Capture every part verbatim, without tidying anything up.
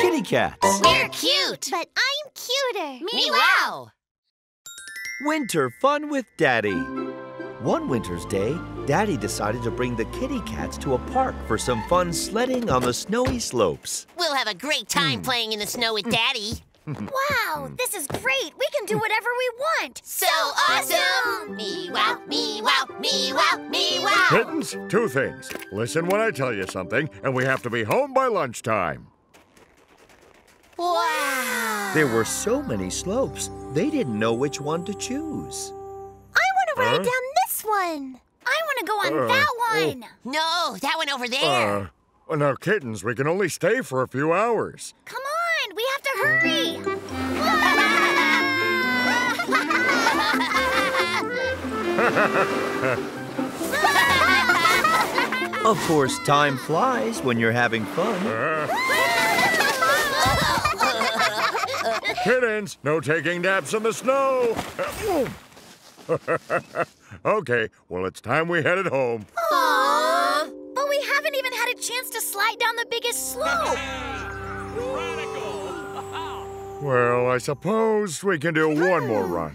kitty cats. We're cute. But I'm cuter. Me-wow. Winter fun with Daddy. One winter's day, Daddy decided to bring the kitty cats to a park for some fun sledding on the snowy slopes. We'll have a great time mm. playing in the snow with Daddy. Wow, this is great. We can do whatever we want. So awesome! Me-wow, me-wow, me-wow, me-wow. Kittens, two things. Listen when I tell you something, and we have to be home by lunchtime. Wow! There were so many slopes, they didn't know which one to choose. I want to ride huh? down this one. I want to go on uh, that one. Oh. No, that one over there. Uh, now, kittens, we can only stay for a few hours. Come on. We have to hurry! Of course, time flies when you're having fun. Kittens, no taking naps in the snow! Okay, well, it's time we headed home. Aww! But we haven't even had a chance to slide down the biggest slope! Well, I suppose we can do one more run.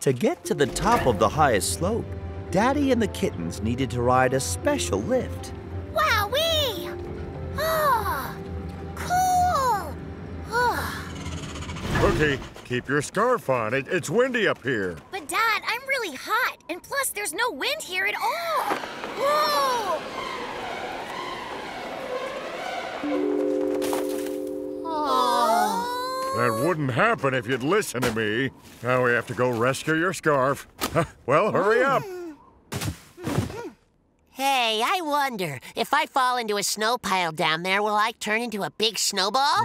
To get to the top of the highest slope, Daddy and the kittens needed to ride a special lift. Wowee! Oh, cool! Oh. Cookie, keep your scarf on. It, it's windy up here. But, Dad, I'm really hot. And plus, there's no wind here at all. Whoa! Oh. That wouldn't happen if you'd listen to me. Now we have to go rescue your scarf. Well, hurry up. Hey, I wonder, if I fall into a snow pile down there, will I turn into a big snowball? Ha!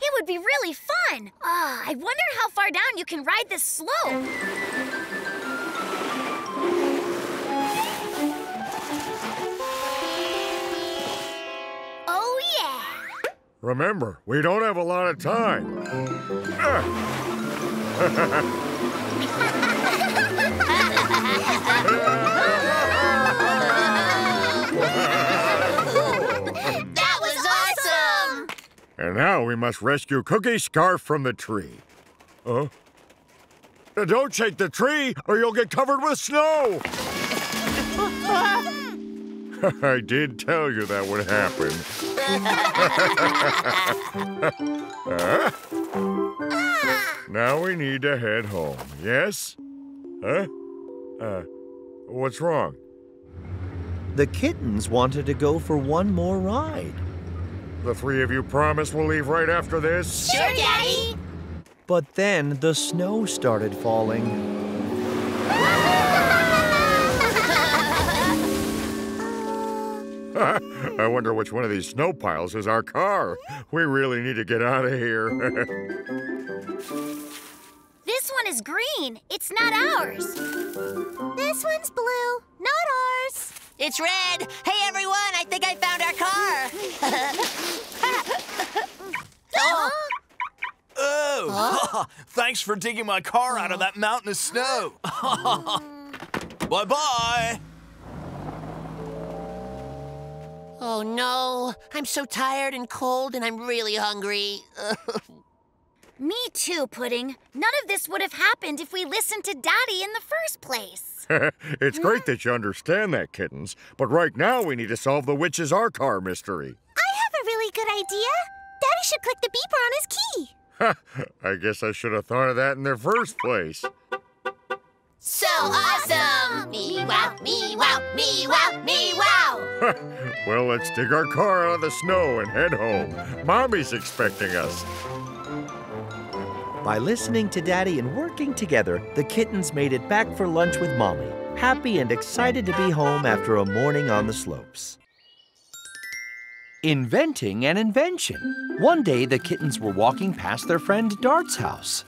It would be really fun. Oh, I wonder how far down you can ride this slope. Remember, we don't have a lot of time. That was awesome! And now we must rescue Cookie's scarf from the tree. Huh? Now don't shake the tree, or you'll get covered with snow! I did tell you that would happen. uh, ah. Now we need to head home, yes? Huh? Uh, what's wrong? The kittens wanted to go for one more ride. The three of you promise we'll leave right after this? Sure, Daddy! But then the snow started falling. I wonder which one of these snow piles is our car. We really need to get out of here. This one is green. It's not ours. This one's blue. Not ours. It's red. Hey, everyone, I think I found our car. Oh, oh. Huh? Thanks for digging my car out of that mountain of snow. Bye-bye. Oh, no. I'm so tired and cold, and I'm really hungry. Me too, Pudding. None of this would have happened if we listened to Daddy in the first place. It's great that you understand that, kittens. But right now, we need to solve the which is our car mystery. I have a really good idea. Daddy should click the beeper on his key. I guess I should have thought of that in the first place. So awesome! Me-wow, me-wow, me-wow, me-wow! Well, let's dig our car out of the snow and head home. Mommy's expecting us. By listening to Daddy and working together, the kittens made it back for lunch with Mommy, happy and excited to be home after a morning on the slopes. Inventing an invention. One day, the kittens were walking past their friend Dart's house.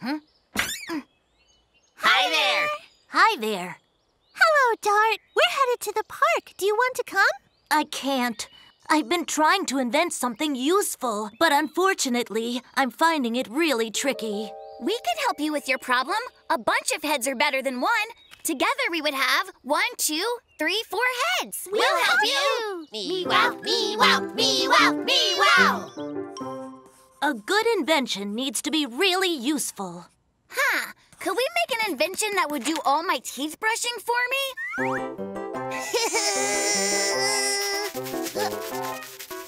Huh? Hi there! Hi there. Hello, Dart. We're headed to the park. Do you want to come? I can't. I've been trying to invent something useful, but unfortunately, I'm finding it really tricky. We could help you with your problem. A bunch of heads are better than one. Together we would have one, two, three, four heads. We'll, we'll help, help you. you. Me-wow, me-wow, me-wow, me-wow. A good invention needs to be really useful. Huh. Could we make an invention that would do all my teeth brushing for me?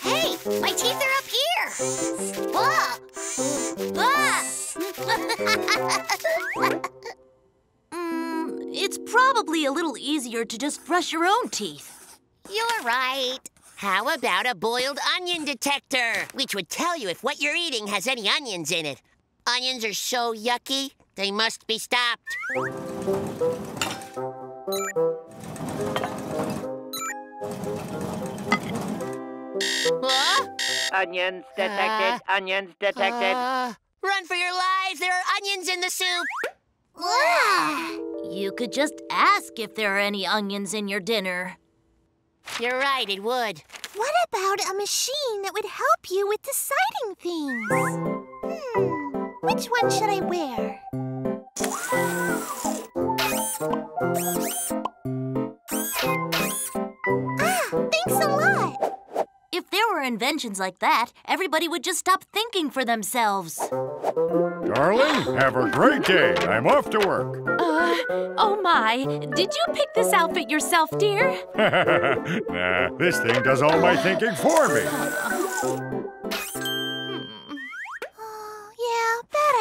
Hey, my teeth are up here. Whoa. Whoa. mm, it's probably a little easier to just brush your own teeth. You're right. How about a boiled onion detector, which would tell you if what you're eating has any onions in it? Onions are so yucky, they must be stopped. Huh? Onions detected, uh, onions detected. Uh, run for your lives, there are onions in the soup. You could just ask if there are any onions in your dinner. You're right, it would. What about a machine that would help you with deciding things? Hmm. Which one should I wear? Ah, thanks a lot! If there were inventions like that, everybody would just stop thinking for themselves. Darling, have a great day. I'm off to work. Uh, oh my, did you pick this outfit yourself, dear? Nah, this thing does all my thinking for me.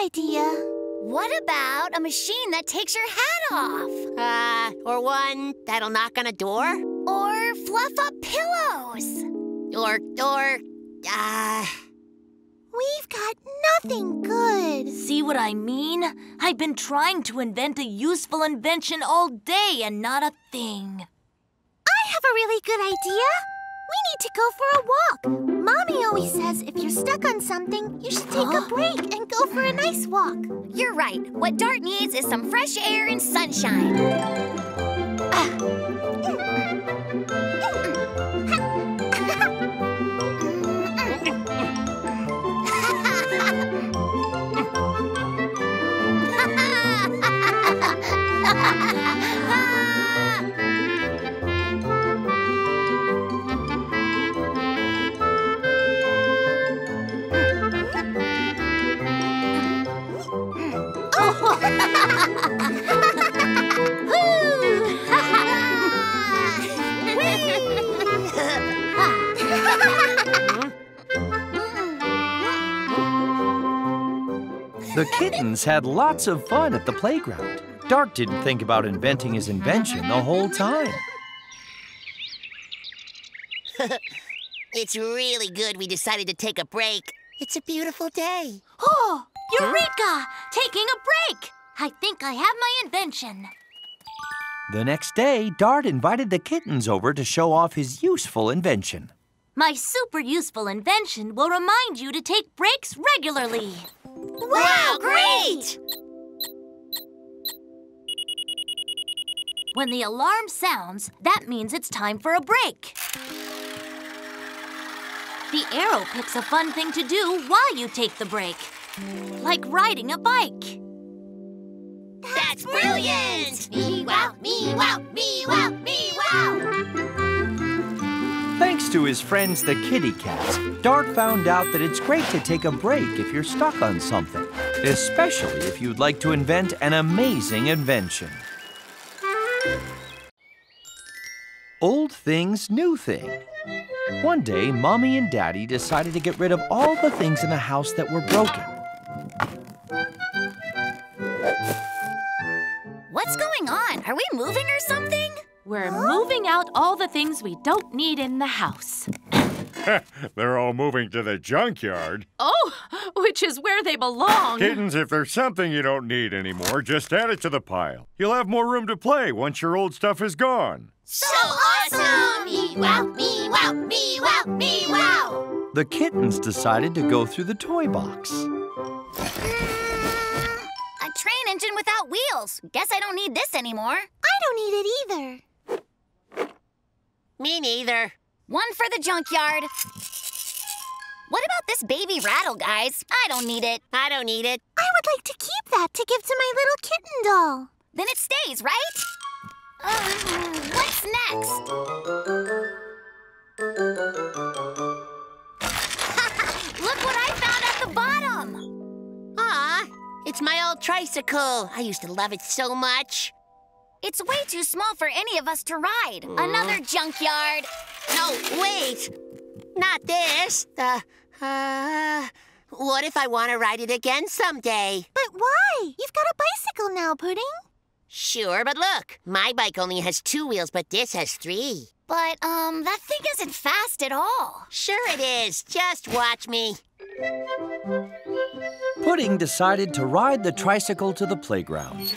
Idea. What about a machine that takes your hat off? Uh, or one that'll knock on a door? Or fluff up pillows? Or, or, uh... We've got nothing good. See what I mean? I've been trying to invent a useful invention all day and not a thing. I have a really good idea. We need to go for a walk. Mommy always says if you're stuck on something, you should take huh? a break and go for a nice walk. You're right. What Dart needs is some fresh air and sunshine. Ah. The kittens had lots of fun at the playground. Dart didn't think about inventing his invention the whole time. It's really good we decided to take a break. It's a beautiful day. Oh, Eureka! Huh? Taking a break! I think I have my invention. The next day, Dart invited the kittens over to show off his useful invention. My super useful invention will remind you to take breaks regularly. Wow, great! When the alarm sounds, that means it's time for a break. The arrow picks a fun thing to do while you take the break, like riding a bike. That's brilliant! Me-wow, me-wow, me-wow, me-wow! Thanks to his friends, the kitty cats, Dart found out that it's great to take a break if you're stuck on something, especially if you'd like to invent an amazing invention. Old things, new thing. One day, Mommy and Daddy decided to get rid of all the things in the house that were broken. What's going on? Are we moving or something? We're moving out all the things we don't need in the house. They're all moving to the junkyard. Oh, which is where they belong. Kittens, if there's something you don't need anymore, just add it to the pile. You'll have more room to play once your old stuff is gone. So awesome! Me-wow, me-wow, me-wow, me-wow! The kittens decided to go through the toy box. Train engine without wheels. Guess I don't need this anymore. I don't need it either. Me neither. One for the junkyard. What about this baby rattle, guys? I don't need it. I don't need it. I would like to keep that to give to my little kitten doll. Then it stays, right? Uh, what's next? Look what I found at the bottom! Ah, it's my old tricycle. I used to love it so much. It's way too small for any of us to ride. Mm. Another junkyard. No, wait. Not this. Uh, uh, what if I want to ride it again someday? But why? You've got a bicycle now, Pudding. Sure, but look. My bike only has two wheels, but this has three. But, um, that thing isn't fast at all. Sure it is. Just watch me. Pudding decided to ride the tricycle to the playground.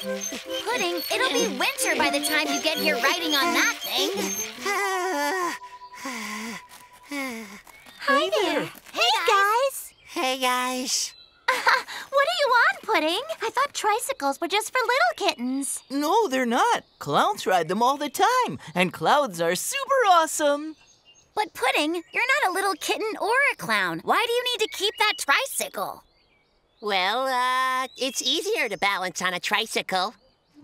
Pudding, it'll be winter by the time you get here riding on that thing. Hi there. Hey, guys. Hey, guys. Uh, what are you on, Pudding? I thought tricycles were just for little kittens. No, they're not. Clowns ride them all the time, and clowns are super awesome. But, Pudding, you're not a little kitten or a clown. Why do you need to keep that tricycle? Well, uh, it's easier to balance on a tricycle.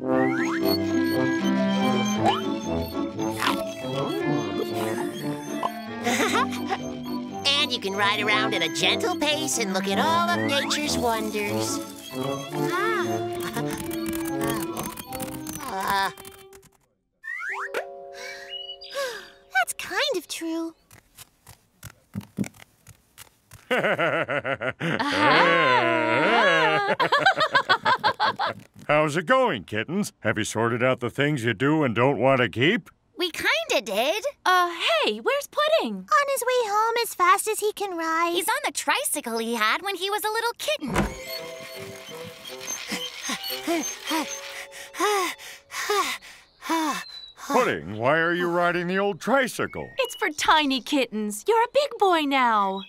And you can ride around at a gentle pace and look at all of nature's wonders. Ah. Uh. That's kind of true. How's it going, kittens? Have you sorted out the things you do and don't want to keep? We kinda did. Uh, hey, where's Pudding? On his way home as fast as he can ride. He's on the tricycle he had when he was a little kitten. Pudding, why are you riding the old tricycle? It's for tiny kittens. You're a big boy now.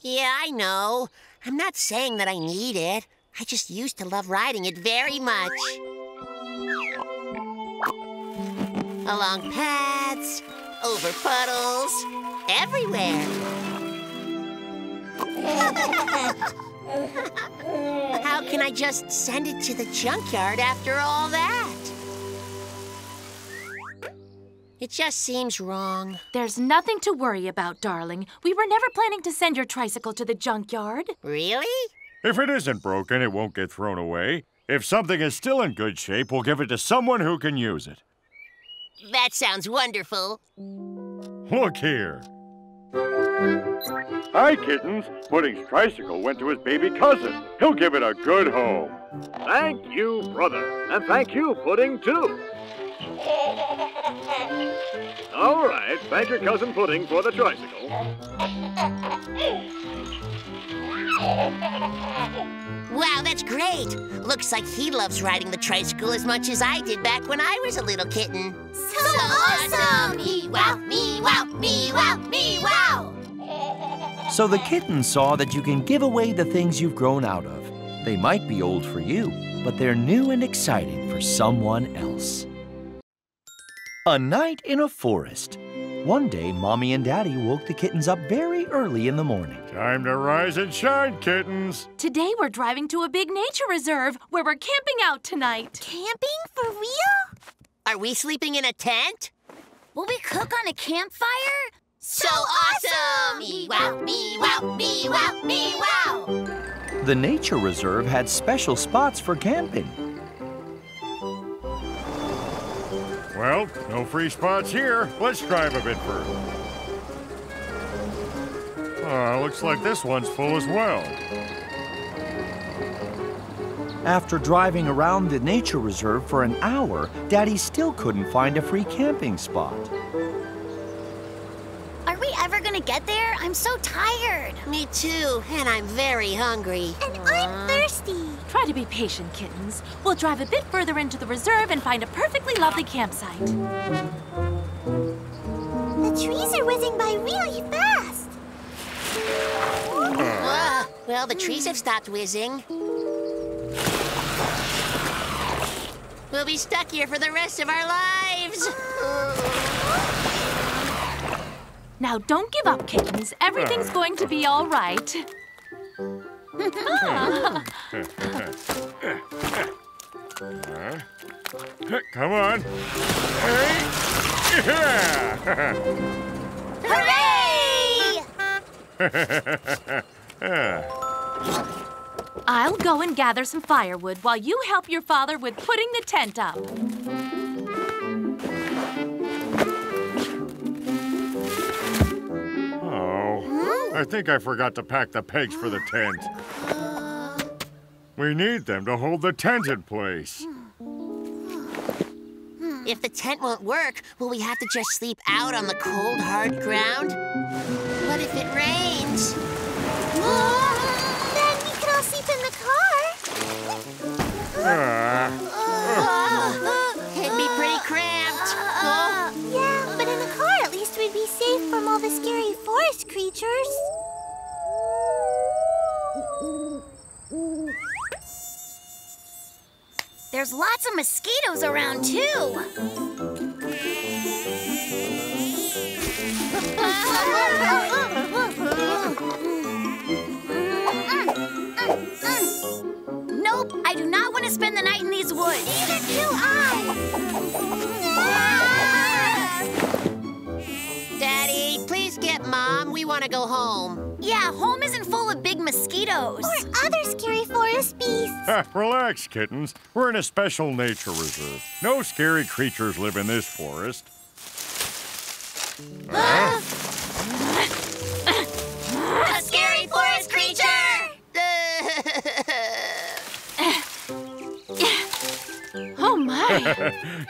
Yeah, I know. I'm not saying that I need it. I just used to love riding it very much. Along paths, over puddles, everywhere. How can I just send it to the junkyard after all that? It just seems wrong. There's nothing to worry about, darling. We were never planning to send your tricycle to the junkyard. Really? If it isn't broken, it won't get thrown away. If something is still in good shape, we'll give it to someone who can use it. That sounds wonderful. Look here. Hi, kittens. Pudding's tricycle went to his baby cousin. He'll give it a good home. Thank you, brother. And thank you, Pudding, too. All right, thank your cousin Pudding for the tricycle. Wow, that's great. Looks like he loves riding the tricycle as much as I did back when I was a little kitten. So, so awesome! Me-wow, me-wow, me-wow, me-wow! So the kitten saw that you can give away the things you've grown out of. They might be old for you, but they're new and exciting for someone else. A night in a forest. One day, Mommy and Daddy woke the kittens up very early in the morning. Time to rise and shine, kittens. Today, we're driving to a big nature reserve where we're camping out tonight. Camping? For real? Are we sleeping in a tent? Will we cook on a campfire? So, so awesome! Me-wow, me-wow, me-wow, me-wow! The nature reserve had special spots for camping. Well, no free spots here. Let's drive a bit further. Uh, looks like this one's full as well. After driving around the nature reserve for an hour, Daddy still couldn't find a free camping spot. Are we ever gonna get there? I'm so tired. Me too, and I'm very hungry. And I'm thirsty. Try to be patient, kittens. We'll drive a bit further into the reserve and find a perfectly lovely campsite. The trees are whizzing by really fast. Uh, well, the trees have stopped whizzing. We'll be stuck here for the rest of our lives. Now don't give up, kittens. Everything's going to be all right. Ah. Come on. Hooray! I'll go and gather some firewood while you help your father with putting the tent up. Oh, I think I forgot to pack the pegs for the tent. We need them to hold the tent in place. If the tent won't work, will we have to just sleep out on the cold, hard ground? What if it rains? Sleep in the car. Uh, uh, It'd be pretty cramped. Uh, yeah, but in the car at least we'd be safe from all the scary forest creatures. There's lots of mosquitoes around too. Nope, I do not want to spend the night in these woods. Neither do I. Daddy, please get Mom. We want to go home. Yeah, home isn't full of big mosquitoes. Or other scary forest beasts. Relax, kittens. We're in a special nature reserve. No scary creatures live in this forest. Uh. A scary forest creature! Oh, my.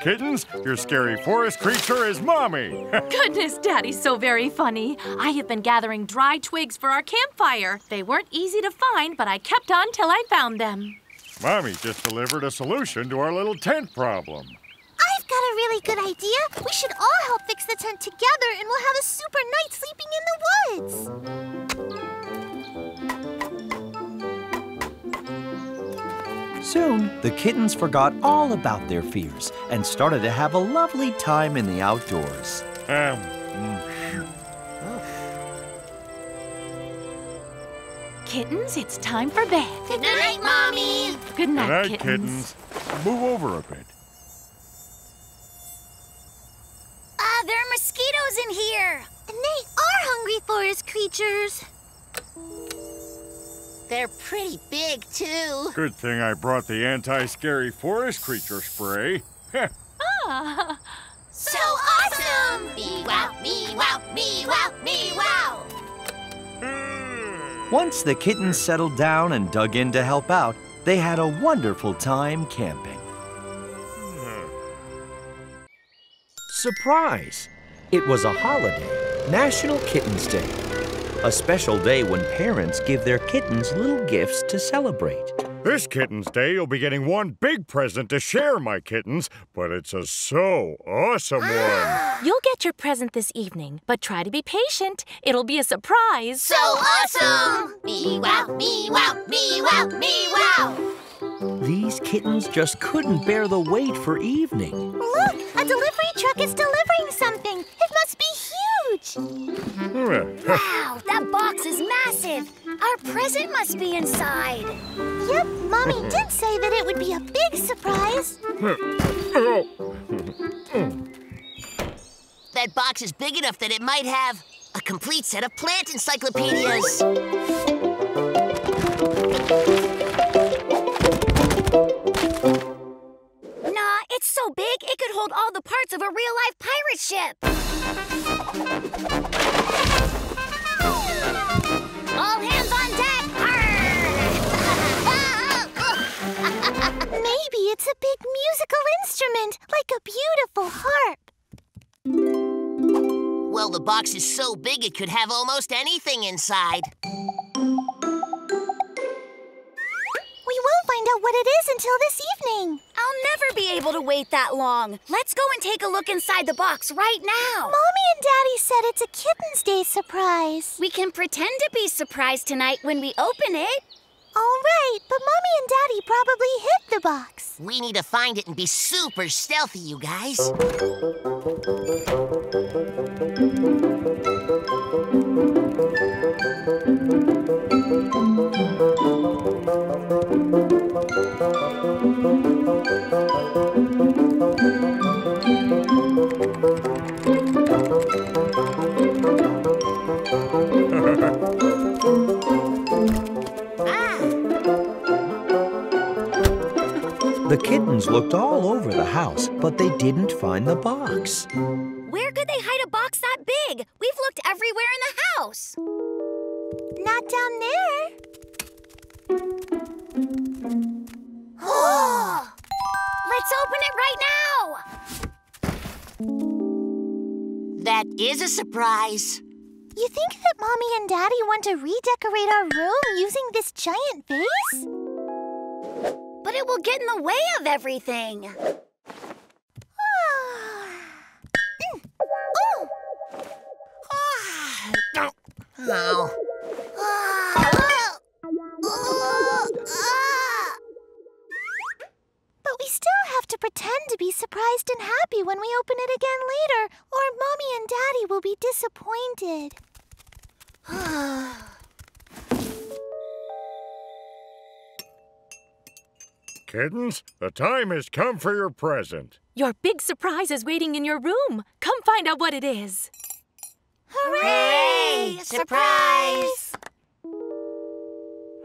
Kittens, your scary forest creature is Mommy. Goodness, Daddy's so very funny. I have been gathering dry twigs for our campfire. They weren't easy to find, but I kept on till I found them. Mommy just delivered a solution to our little tent problem. I've got a really good idea. We should all help fix the tent together, and we'll have a super night sleeping in the woods. Soon, the kittens forgot all about their fears and started to have a lovely time in the outdoors. Um, kittens, it's time for bed. Good night, Mommy. Good night, Good night kittens. kittens. Move over a bit. Ah, uh, there are mosquitoes in here. And they are hungry forest creatures. They're pretty big, too. Good thing I brought the anti-scary forest creature spray. Ah, so awesome! Me-wow, me-wow, me-wow, me-wow! Once the kittens settled down and dug in to help out, they had a wonderful time camping. Surprise! It was a holiday, National Kittens Day. A special day when parents give their kittens little gifts to celebrate. This Kittens Day, you'll be getting one big present to share, my kittens, but it's a so awesome ah! one. You'll get your present this evening, but try to be patient. It'll be a surprise. So awesome! Me-wow, me-wow, me-wow, me-wow! These kittens just couldn't bear the wait for evening. Look, a delivery truck is delivering something. It must be huge. Wow, that box is massive. Our present must be inside. Yep, Mommy did say that it would be a big surprise. That box is big enough that it might have a complete set of plant encyclopedias. Nah, it's so big it could hold all the parts of a real-life pirate ship. All hands on deck! Maybe it's a big musical instrument, like a beautiful harp. Well, the box is so big it could have almost anything inside. We won't find out what it is until this evening. I'll never be able to wait that long. Let's go and take a look inside the box right now. Mommy and Daddy said it's a Kittens Day surprise. We can pretend to be surprised tonight when we open it. All right, but Mommy and Daddy probably hid the box. We need to find it and be super stealthy, you guys. The kittens looked all over the house, but they didn't find the box. Where could they hide a box that big? We've looked everywhere in the house. Not down there. Oh! Let's open it right now! That is a surprise. You think that Mommy and Daddy want to redecorate our room using this giant vase? But it will get in the way of everything. But we still have to pretend to be surprised and happy when we open it again later, or Mommy and Daddy will be disappointed. Kittens, the time has come for your present. Your big surprise is waiting in your room. Come find out what it is. Hooray! Surprise!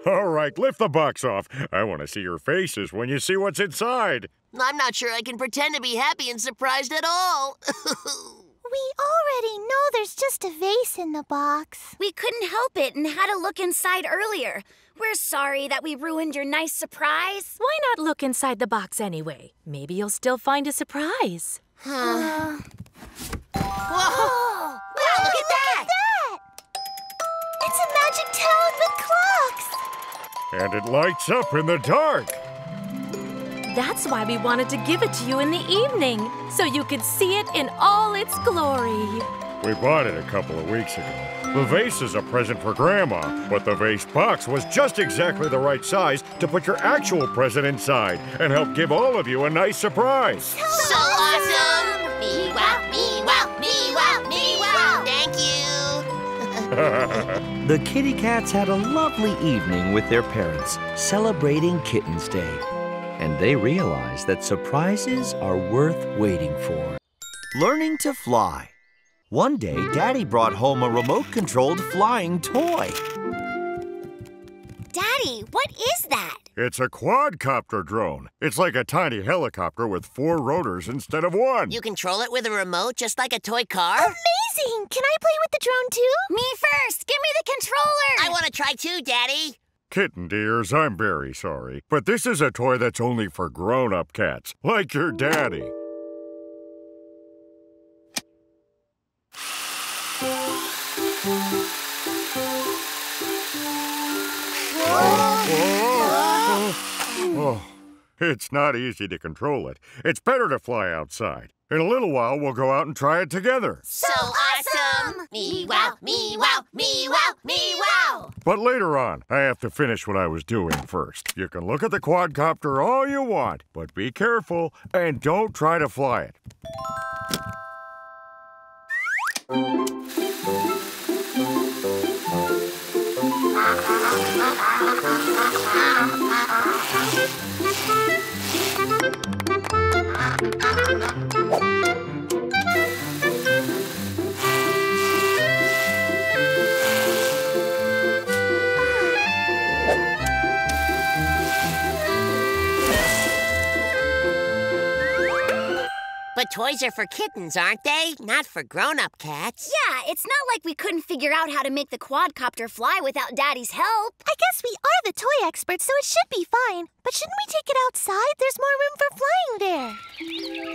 All right, lift the box off. I want to see your faces when you see what's inside. I'm not sure I can pretend to be happy and surprised at all. We already know there's just a vase in the box. We couldn't help it and had to look inside earlier. We're sorry that we ruined your nice surprise. Why not look inside the box anyway? Maybe you'll still find a surprise. Huh. Whoa! Whoa. Wow, Whoa, look, at, look that. at that! It's a magic toad with clocks! And it lights up in the dark. That's why we wanted to give it to you in the evening, so you could see it in all its glory. We bought it a couple of weeks ago. The vase is a present for Grandma, but the vase box was just exactly the right size to put your actual present inside and help give all of you a nice surprise. So awesome! Me-wow, me-wow, me-wow, me-wow! Thank you! The kitty cats had a lovely evening with their parents, celebrating Kittens Day. And they realize that surprises are worth waiting for. Learning to fly. One day, Daddy brought home a remote-controlled flying toy. Daddy, what is that? It's a quadcopter drone. It's like a tiny helicopter with four rotors instead of one. You control it with a remote, just like a toy car? Amazing! Can I play with the drone, too? Me first! Give me the controller! I want to try, too, Daddy. Kitten dears, I'm very sorry, but this is a toy that's only for grown-up cats, like your daddy. Oh, it's not easy to control it. It's better to fly outside. In a little while, we'll go out and try it together. So awesome! Me-wow, me-wow, me-wow, me-wow! But later on, I have to finish what I was doing first. You can look at the quadcopter all you want, but be careful and don't try to fly it. But toys are for kittens, aren't they? Not for grown-up cats. Yeah, it's not like we couldn't figure out how to make the quadcopter fly without Daddy's help. I guess we are the toy experts, so it should be fine. But shouldn't we take it outside? There's more room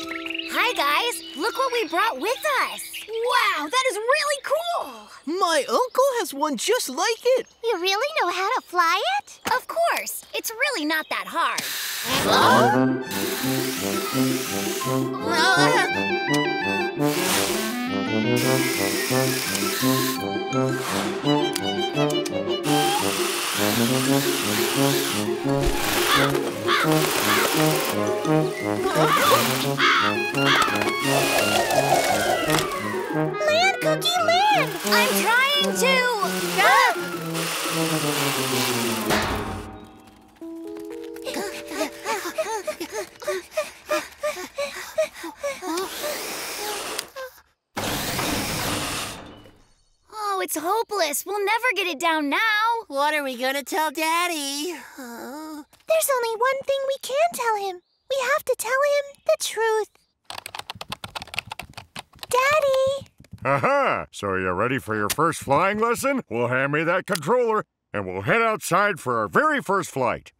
for flying there. Hi, guys. Look what we brought with us. Wow, that is really cool. My uncle has one just like it. You really know how to fly it? Of course. It's really not that hard. Hello? Land, Cookie, land! I'm trying to! Ah! useless. We'll never get it down now. What are we gonna tell Daddy? Oh. There's only one thing we can tell him. We have to tell him the truth. Daddy! Aha! So are you ready for your first flying lesson? Well, hand me that controller, and we'll head outside for our very first flight.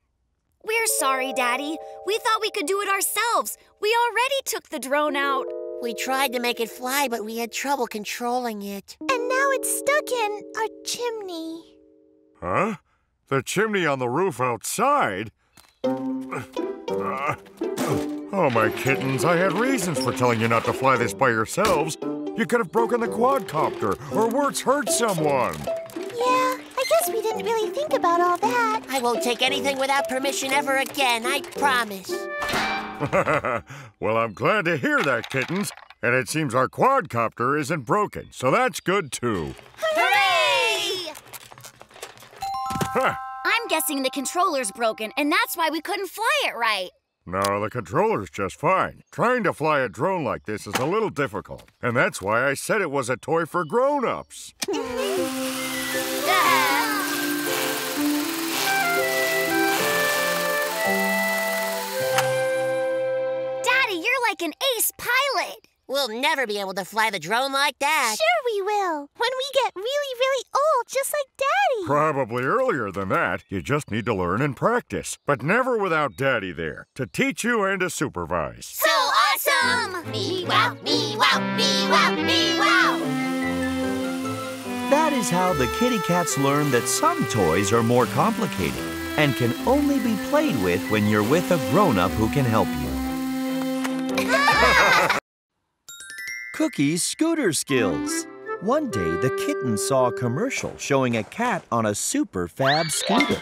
We're sorry, Daddy. We thought we could do it ourselves. We already took the drone out. We tried to make it fly, but we had trouble controlling it. And now it's stuck in our chimney. Huh? The chimney on the roof outside? Uh, oh, my kittens, I had reasons for telling you not to fly this by yourselves. You could have broken the quadcopter, or worse, hurt someone. Yeah, I guess we didn't really think about all that. I won't take anything without permission ever again, I promise. Well, I'm glad to hear that, kittens. And it seems our quadcopter isn't broken, so that's good, too. Hooray! Huh. I'm guessing the controller's broken, and that's why we couldn't fly it right. No, the controller's just fine. Trying to fly a drone like this is a little difficult, and that's why I said it was a toy for grown-ups. Daddy, you're like an ace pilot. We'll never be able to fly the drone like that. Sure we will. When we get really, really old, just like Daddy. Probably earlier than that. You just need to learn and practice. But never without Daddy there to teach you and to supervise. So awesome! Me-wow, me-wow, me-wow, me-wow! That is how the kitty cats learn that some toys are more complicated and can only be played with when you're with a grown-up who can help you. Cookie's scooter skills. One day, the kitten saw a commercial showing a cat on a super fab scooter.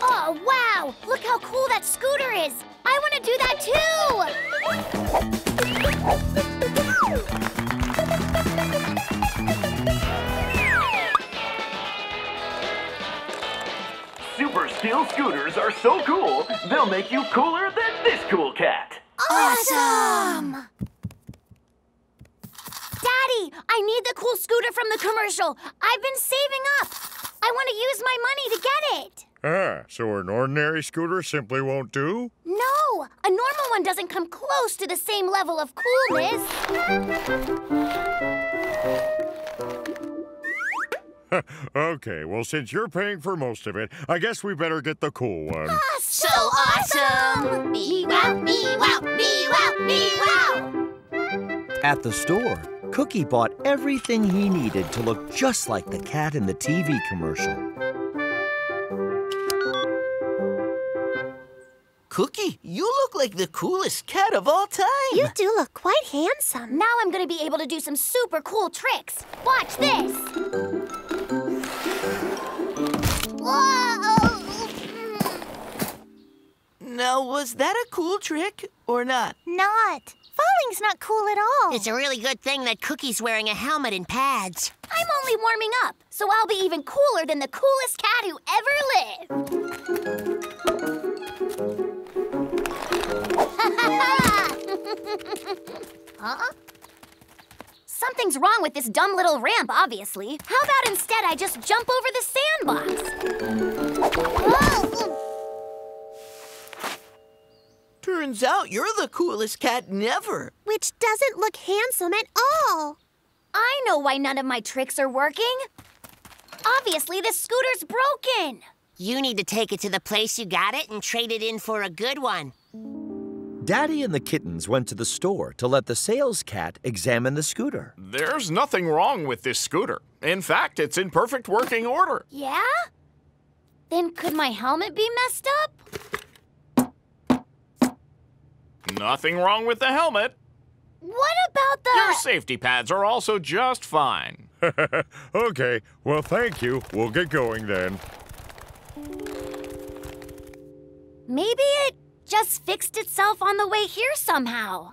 Oh, wow! Look how cool that scooter is! I want to do that, too! Super Steel scooters are so cool, they'll make you cooler than this cool cat. Awesome! Daddy, I need the cool scooter from the commercial. I've been saving up. I want to use my money to get it. Ah, so an ordinary scooter simply won't do? No, a normal one doesn't come close to the same level of coolness. Okay, well, since you're paying for most of it, I guess we better get the cool one. Ah, so awesome! Me-wow, me-wow, me-wow, me-wow! At the store, Cookie bought everything he needed to look just like the cat in the T V commercial. Cookie, you look like the coolest cat of all time. You do look quite handsome. Now I'm going to be able to do some super cool tricks. Watch this. Whoa! Now, was that a cool trick or not? Not. Falling's not cool at all. It's a really good thing that Cookie's wearing a helmet and pads. I'm only warming up, so I'll be even cooler than the coolest cat who ever lived. Huh? Something's wrong with this dumb little ramp, obviously. How about instead I just jump over the sandbox? Whoa. Turns out you're the coolest cat never. Which doesn't look handsome at all. I know why none of my tricks are working. Obviously, this scooter's broken. You need to take it to the place you got it and trade it in for a good one. Daddy and the kittens went to the store to let the sales cat examine the scooter. There's nothing wrong with this scooter. In fact, it's in perfect working order. Yeah? Then could my helmet be messed up? Nothing wrong with the helmet. What about the... Your safety pads are also just fine. Okay, well, thank you. We'll get going then. Maybe it... just fixed itself on the way here somehow.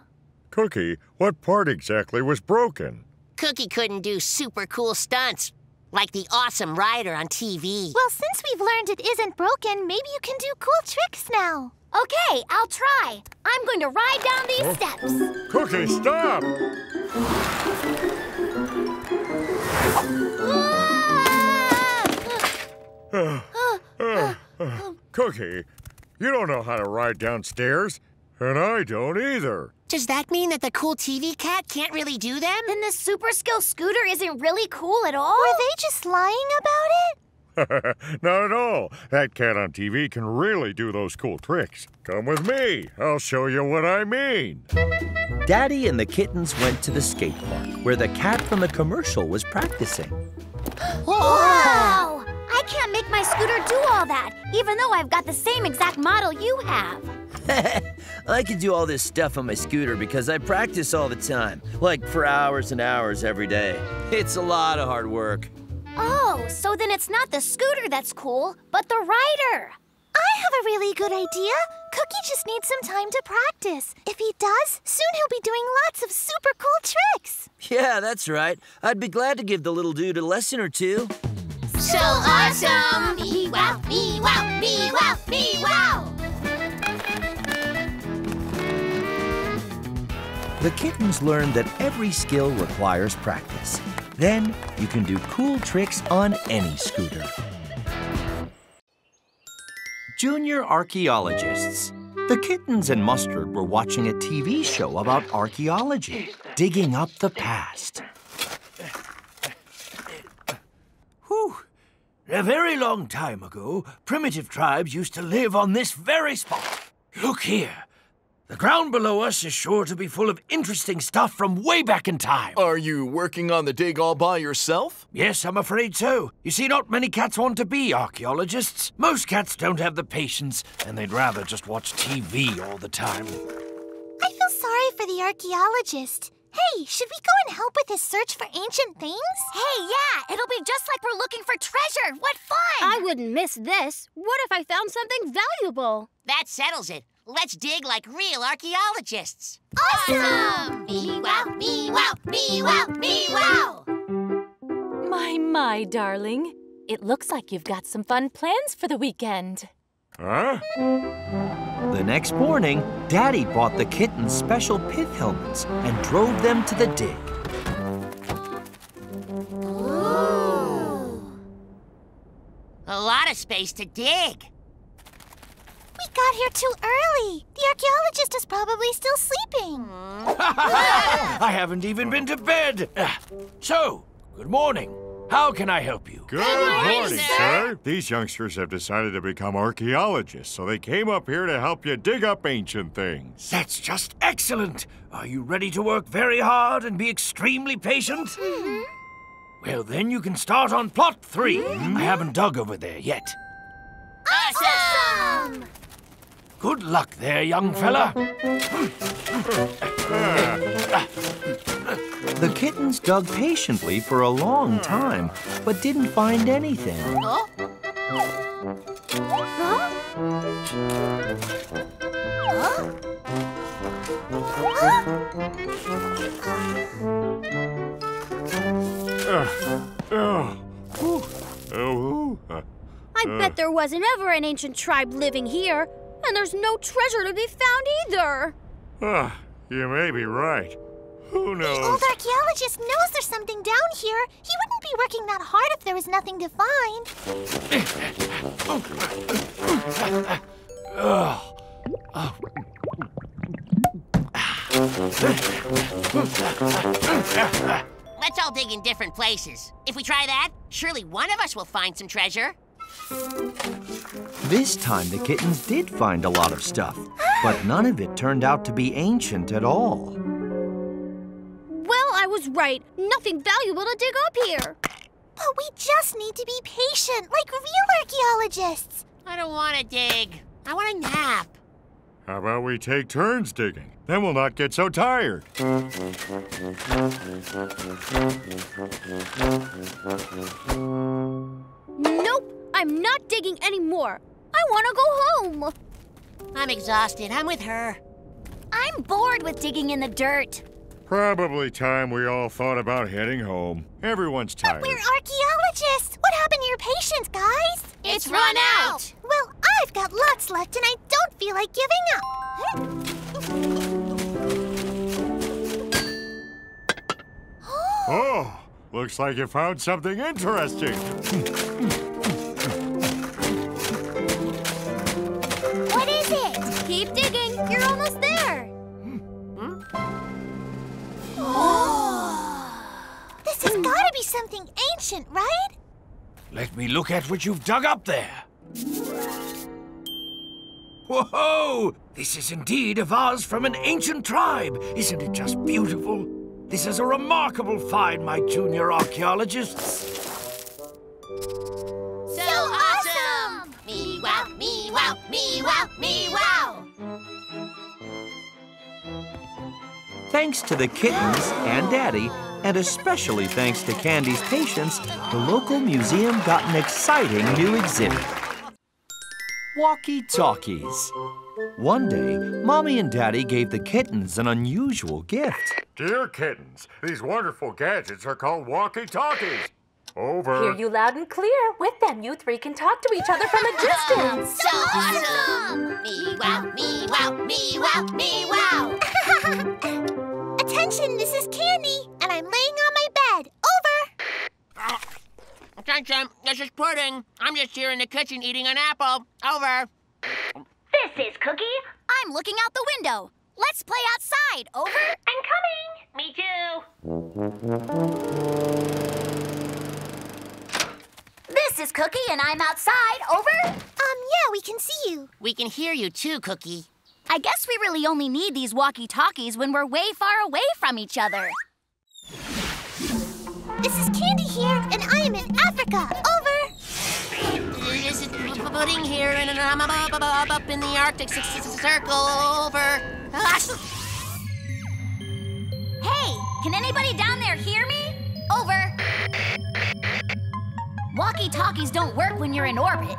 Cookie, what part exactly was broken? Cookie couldn't do super cool stunts, like the awesome rider on T V. Well, since we've learned it isn't broken, maybe you can do cool tricks now. Okay, I'll try. I'm going to ride down these oh. steps. Cookie, stop! uh, uh, uh, Cookie, you don't know how to ride downstairs, and I don't either. Does that mean that the cool T V cat can't really do them? Then the super skill scooter isn't really cool at all? Were they just lying about it? Not at all. That cat on T V can really do those cool tricks. Come with me. I'll show you what I mean. Daddy and the kittens went to the skate park where the cat from the commercial was practicing. Wow! I can't make my scooter do all that, even though I've got the same exact model you have. I can do all this stuff on my scooter because I practice all the time, like for hours and hours every day. It's a lot of hard work. Oh, so then it's not the scooter that's cool, but the rider. I have a really good idea. Cookie just needs some time to practice. If he does, soon he'll be doing lots of super cool tricks. Yeah, that's right. I'd be glad to give the little dude a lesson or two. So awesome! Me-wow, me-wow, me-wow, me-wow! The kittens learned that every skill requires practice. Then you can do cool tricks on any scooter. Junior archaeologists. The kittens and Mustard were watching a T V show about archaeology, digging up the past. Whew. A very long time ago, primitive tribes used to live on this very spot. Look here. The ground below us is sure to be full of interesting stuff from way back in time. Are you working on the dig all by yourself? Yes, I'm afraid so. You see, not many cats want to be archaeologists. Most cats don't have the patience, and they'd rather just watch T V all the time. I feel sorry for the archaeologist. Hey, should we go and help with his search for ancient things? Hey, yeah, it'll be just like we're looking for treasure. What fun! I wouldn't miss this. What if I found something valuable? That settles it. Let's dig like real archaeologists. Awesome! Me-wow, me-wow, me-wow, me-wow! My, my, darling. It looks like you've got some fun plans for the weekend. Huh? The next morning, Daddy bought the kittens special pith helmets and drove them to the dig. Ooh! A lot of space to dig. We got here too early. The archaeologist is probably still sleeping. I haven't even been to bed. So, good morning. How can I help you? Good, good morning, morning sir. sir. These youngsters have decided to become archaeologists, so they came up here to help you dig up ancient things. That's just excellent. Are you ready to work very hard and be extremely patient? Mm-hmm. Well, then you can start on plot three. Mm-hmm. I haven't dug over there yet. Awesome! awesome. Good luck there, young fella. The kittens dug patiently for a long time, but didn't find anything. Huh? Huh? Huh? Huh? Uh, uh, I bet there wasn't ever an ancient tribe living here. And there's no treasure to be found either. Ah, you may be right. Who knows? The old archaeologist knows there's something down here. He wouldn't be working that hard if there was nothing to find. oh. Oh. Let's all dig in different places. If we try that, surely one of us will find some treasure. This time, the kittens did find a lot of stuff, but none of it turned out to be ancient at all. Well, I was right. Nothing valuable to dig up here. But we just need to be patient, like real archaeologists. I don't want to dig. I want a nap. How about we take turns digging? Then we'll not get so tired. Nope. I'm not digging anymore. I want to go home. I'm exhausted. I'm with her. I'm bored with digging in the dirt. Probably time we all thought about heading home. Everyone's tired. But we're archaeologists. What happened to your patience, guys? It's, it's run out. out. Well, I I've got lots left and I don't feel like giving up. Oh, looks like you found something interesting. What is it? Keep digging. You're almost there. Hmm? Oh. This has got to be something ancient, right? Let me look at what you've dug up there. Whoa! This is indeed a vase from an ancient tribe. Isn't it just beautiful? This is a remarkable find, my junior archaeologists. So awesome! Me-wow, me-wow, me-wow, me-wow! Thanks to the kittens and Daddy, and especially thanks to Candy's patience, the local museum got an exciting new exhibit. Walkie-talkies. One day, Mommy and Daddy gave the kittens an unusual gift. Dear kittens, these wonderful gadgets are called walkie-talkies. Over. Hear you loud and clear. With them, you three can talk to each other from a distance. So awesome! Me-wow, me-wow, me-wow, me-wow! Attention, this is Candy, and I'm laying on my bed. Over. Oh. Attention, this is Pudding. I'm just here in the kitchen eating an apple. Over. This is Cookie. I'm looking out the window. Let's play outside. Over. I'm coming. Me too. This is Cookie, and I'm outside. Over. Um, yeah, we can see you. We can hear you too, Cookie. I guess we really only need these walkie-talkies when we're way far away from each other. This is Candy here, and I am in Africa. Over. This is Pudding here, and I'm up in the Arctic Circle. Over. Hey, can anybody down there hear me? Over. Walkie-talkies don't work when you're in orbit.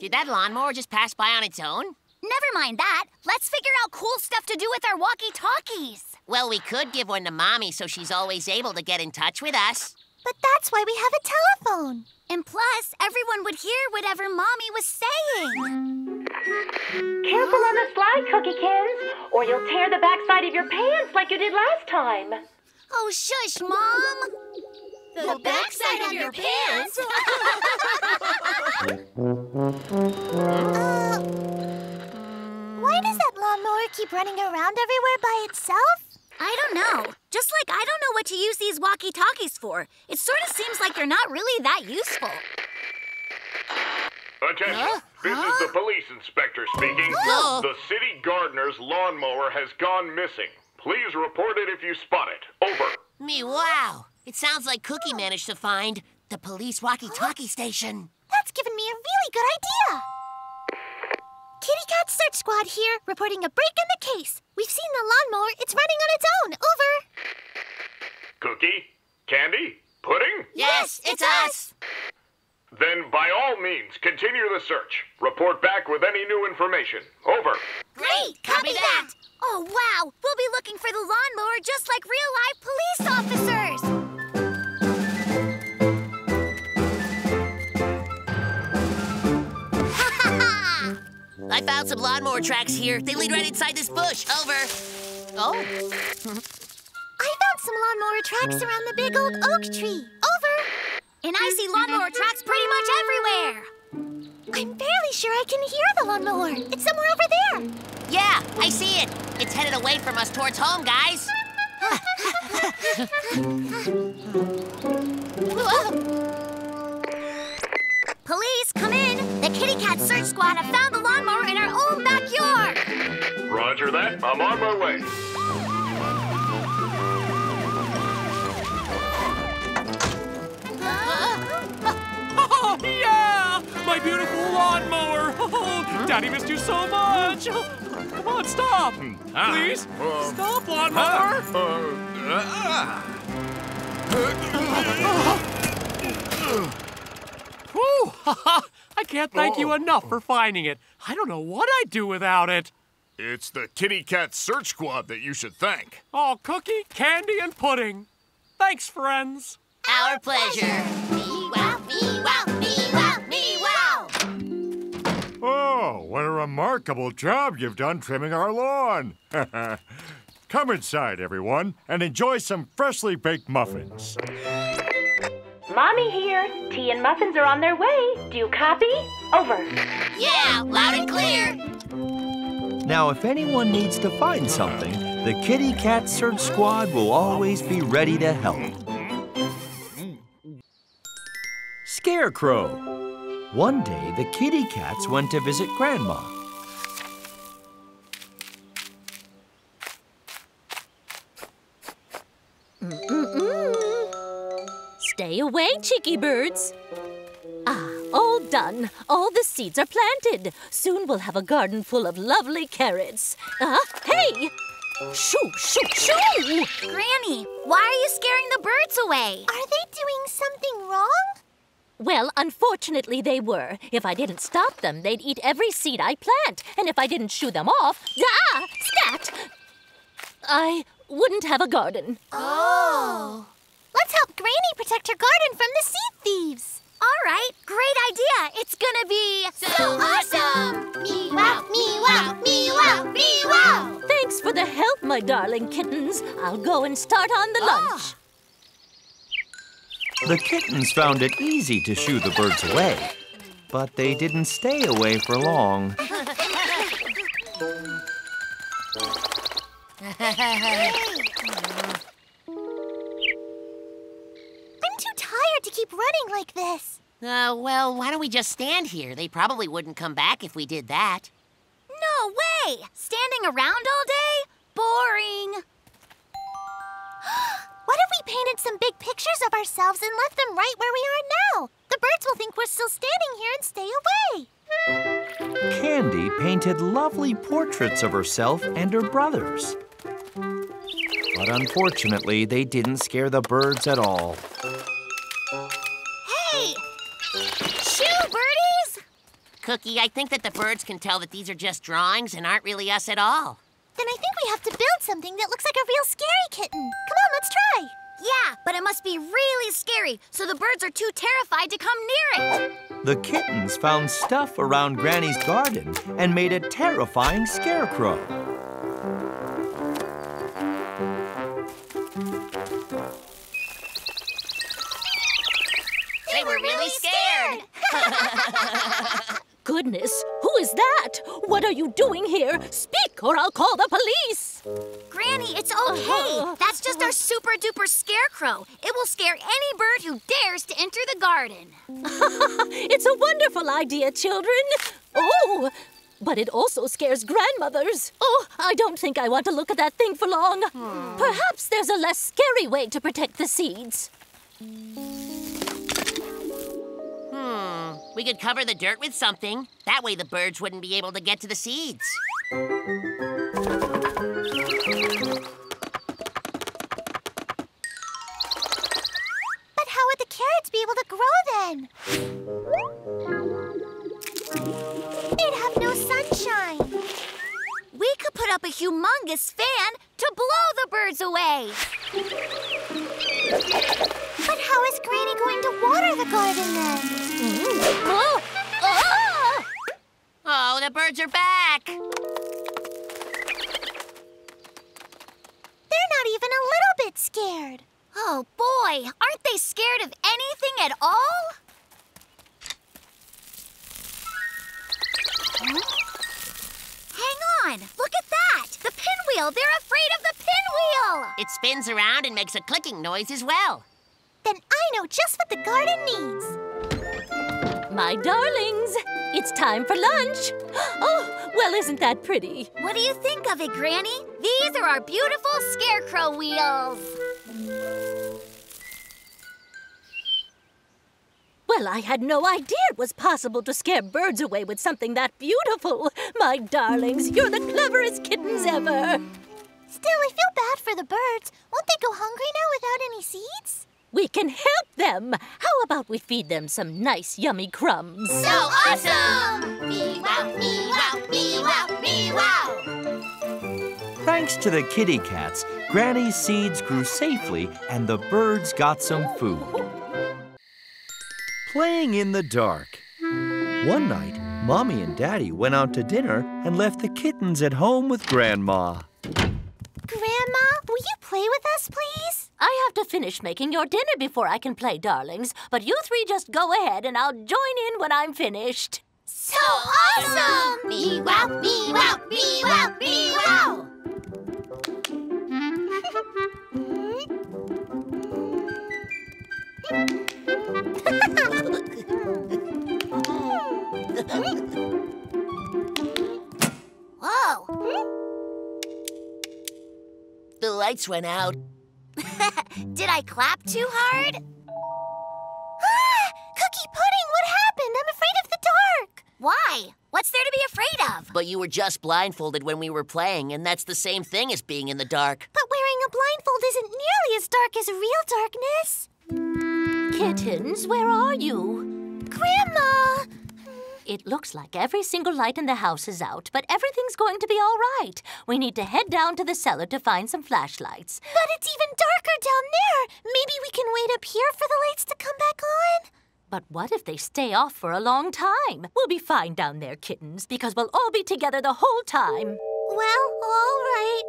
Did that lawnmower just pass by on its own? Never mind that. Let's figure out cool stuff to do with our walkie-talkies. Well, we could give one to Mommy so she's always able to get in touch with us. But that's why we have a telephone. And plus, everyone would hear whatever Mommy was saying. Careful on the slide, Cookiekins, or you'll tear the backside of your pants like you did last time. Oh, shush, Mom. The, the backside back of your pants? uh... Why does that lawnmower keep running around everywhere by itself? I don't know. Just like I don't know what to use these walkie-talkies for. It sort of seems like they're not really that useful. Attention. Huh? This huh? is the police inspector speaking. Oh. The city gardener's lawnmower has gone missing. Please report it if you spot it. Over. Me-wow. It sounds like Cookie managed to find the police walkie-talkie huh? station. That's given me a really good idea. Kitty Cat Search Squad here, reporting a break in the case. We've seen the lawnmower. It's running on its own. Over. Cookie? Candy? Pudding? Yes, it's us. Then, by all means, continue the search. Report back with any new information. Over. Great. Copy that. Oh, wow. We'll be looking for the lawnmower just like real-life police officers. I found some lawnmower tracks here. They lead right inside this bush. Over. Oh. I found some lawnmower tracks around the big old oak tree. Over. And I see lawnmower tracks pretty much everywhere. I'm barely sure I can hear the lawnmower. It's somewhere over there. Yeah, I see it. It's headed away from us towards home, guys. Police, come in. The Kitty Cat Search Squad have found the lawnmower in our old backyard. Roger that. I'm on my way. Oh, yeah! My beautiful lawnmower. Oh, Daddy missed you so much. Come on, stop. Please, stop, lawnmower. Whew, haha. I can't thank oh. you enough for finding it. I don't know what I'd do without it. It's the Kitty Cat Search Squad that you should thank. Oh, Cookie, Candy, and Pudding. Thanks, friends. Our pleasure. What a remarkable job you've done trimming our lawn. Come inside, everyone, and enjoy some freshly baked muffins. Mommy here. Tea and muffins are on their way. Do you copy? Over. Yeah, loud and clear. Now, if anyone needs to find something, the Kitty Cat Search Squad will always be ready to help. Scarecrow. One day, the kitty cats went to visit Grandma. Stay away, cheeky birds. Ah, all done. All the seeds are planted. Soon we'll have a garden full of lovely carrots. Ah, hey! Shoo, shoo, shoo! Granny, why are you scaring the birds away? Are they doing something wrong? Well, unfortunately they were. If I didn't stop them, they'd eat every seed I plant. And if I didn't shoo them off, ah, scat! I wouldn't have a garden. Oh! Let's help Granny protect her garden from the seed thieves. All right, great idea. It's gonna be so awesome! Me-wow, me-wow, me-wow, me-wow! Thanks for the help, my darling kittens. I'll go and start on the oh. lunch. The kittens found it easy to shoo the birds away, but they didn't stay away for long. To keep running like this. Uh, well, why don't we just stand here? They probably wouldn't come back if we did that. No way! Standing around all day? Boring. What if we painted some big pictures of ourselves and left them right where we are now? The birds will think we're still standing here and stay away. Candy painted lovely portraits of herself and her brothers. But unfortunately, they didn't scare the birds at all. Hey! Shoo, birdies! Cookie, I think that the birds can tell that these are just drawings and aren't really us at all. Then I think we have to build something that looks like a real scary kitten. Come on, let's try. Yeah, but it must be really scary, so the birds are too terrified to come near it. The kittens found stuff around Granny's garden and made a terrifying scarecrow. They were really scared. Goodness, who is that? What are you doing here? Speak or I'll call the police. Granny, it's okay. That's just our super duper scarecrow. It will scare any bird who dares to enter the garden. It's a wonderful idea, children. Oh, but it also scares grandmothers. Oh, I don't think I want to look at that thing for long. Hmm. Perhaps there's a less scary way to protect the seeds. Hmm, we could cover the dirt with something. That way the birds wouldn't be able to get to the seeds. But how would the carrots be able to grow then? They'd have no sunshine. We could put up a humongous fan to blow the birds away. But how is Granny going to water the garden then? Mm-hmm. Oh. Oh. Oh, the birds are back. They're not even a little bit scared. Oh, boy, aren't they scared of anything at all? Huh? Hang on, look at that. The pinwheel, they're afraid of the pinwheel. It spins around and makes a clicking noise as well. Then I know just what the garden needs. My darlings, it's time for lunch. Oh, well, isn't that pretty? What do you think of it, Granny? These are our beautiful scarecrow wheels. Well, I had no idea it was possible to scare birds away with something that beautiful. My darlings, you're the cleverest kittens ever. Still, I feel bad for the birds. Won't they go hungry now without any seeds? We can help them. How about we feed them some nice, yummy crumbs? So awesome! Me-wow, me-wow, me-wow, me-wow! Thanks to the kitty cats, Granny's seeds grew safely and the birds got some food. Playing in the dark. One night, Mommy and Daddy went out to dinner and left the kittens at home with Grandma. Grandma, will you play with us, please? I have to finish making your dinner before I can play, darlings. But you three just go ahead and I'll join in when I'm finished. So awesome! Me-wow, me-wow, me-wow, me-wow! Whoa! The lights went out. Did I clap too hard? Ah! Cookie, Pudding, what happened? I'm afraid of the dark. Why? What's there to be afraid of? But you were just blindfolded when we were playing, and that's the same thing as being in the dark. But wearing a blindfold isn't nearly as dark as real darkness. Kittens, where are you? Grandma! It looks like every single light in the house is out, but everything's going to be all right. We need to head down to the cellar to find some flashlights. But it's even darker down there. Maybe we can wait up here for the lights to come back on? But what if they stay off for a long time? We'll be fine down there, kittens, because we'll all be together the whole time. Well, all right.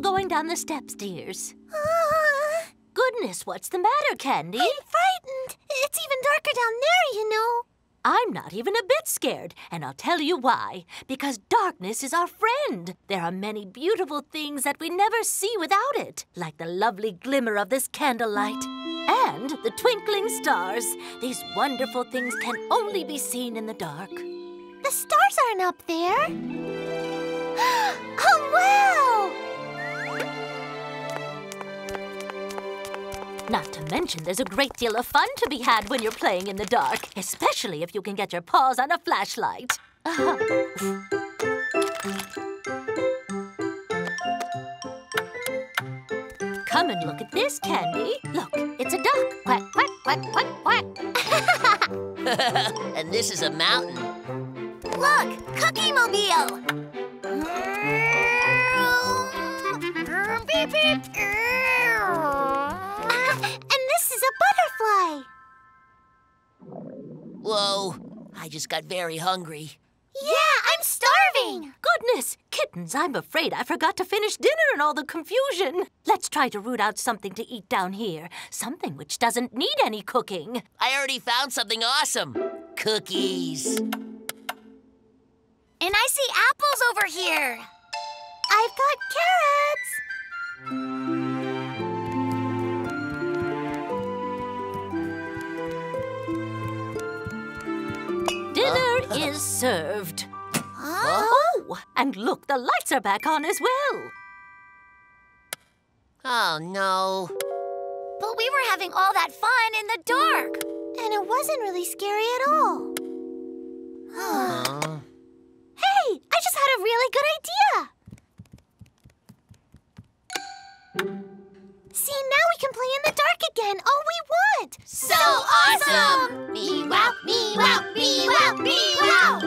Going down the steps, dears. Uh, Goodness, what's the matter, Candy? I'm frightened. It's even darker down there, you know. I'm not even a bit scared, and I'll tell you why. Because darkness is our friend. There are many beautiful things that we never see without it, like the lovely glimmer of this candlelight and the twinkling stars. These wonderful things can only be seen in the dark. The stars aren't up there. Oh, wow! Not to mention, there's a great deal of fun to be had when you're playing in the dark, especially if you can get your paws on a flashlight. Uh-huh. Come and look at this, Candy. Look, it's a duck. Quack, quack, quack, quack, quack. And this is a mountain. Look, Cookie-mobile. Beep, beep, butterfly. Whoa, I just got very hungry. Yeah, I'm starving. Goodness, kittens, I'm afraid I forgot to finish dinner in all the confusion. Let's try to root out something to eat down here, something which doesn't need any cooking. I already found something awesome. Cookies. And I see apples over here. I've got carrots. Dinner is served. Huh? Oh, and look, the lights are back on as well. Oh, no. But we were having all that fun in the dark. And it wasn't really scary at all. Huh. Hey, I just had a really good idea. See, now we can play in the dark again, all we want! So awesome! Me-wow, me-wow, me-wow, me-wow!